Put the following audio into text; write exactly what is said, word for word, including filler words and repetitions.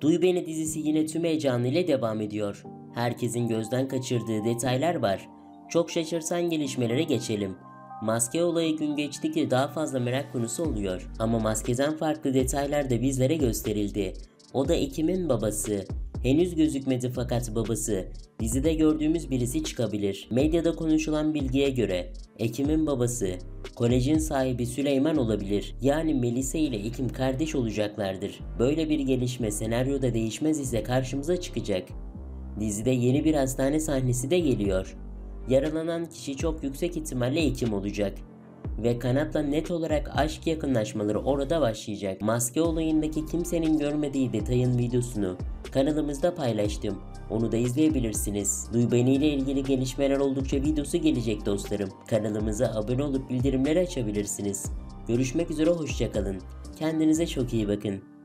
Duy Beni dizisi yine tüm heyecanıyla devam ediyor. Herkesin gözden kaçırdığı detaylar var. Çok şaşırtan gelişmelere geçelim. Maske olayı gün geçtikçe daha fazla merak konusu oluyor. Ama maskeden farklı detaylar da bizlere gösterildi. O da Ekim'in babası. Henüz gözükmedi fakat babası, dizide gördüğümüz birisi çıkabilir. Medyada konuşulan bilgiye göre Ekim'in babası, kolejin sahibi Süleyman olabilir. Yani Melise ile Ekim kardeş olacaklardır. Böyle bir gelişme senaryoda değişmez ise karşımıza çıkacak. Dizide yeni bir hastane sahnesi de geliyor. Yaralanan kişi çok yüksek ihtimalle Ekim olacak. Ve Kanat'la net olarak aşk yakınlaşmaları orada başlayacak. Maske olayındaki kimsenin görmediği detayın videosunu kanalımızda paylaştım. Onu da izleyebilirsiniz. Duy Beni ile ilgili gelişmeler oldukça videosu gelecek dostlarım. Kanalımıza abone olup bildirimleri açabilirsiniz. Görüşmek üzere, hoşça kalın. Kendinize çok iyi bakın.